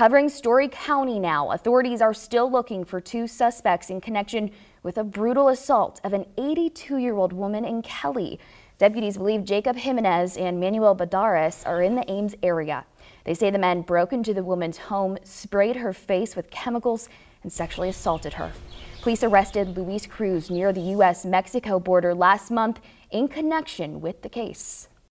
Covering Story County now, authorities are still looking for two suspects in connection with a brutal assault of an 82-year-old woman in Kelly. Deputies believe Jacob Jimenez and Manuel Balderas are in the Ames area. They say the men broke into the woman's home, sprayed her face with chemicals, and sexually assaulted her. Police arrested Luis Cruz near the U.S.-Mexico border last month in connection with the case.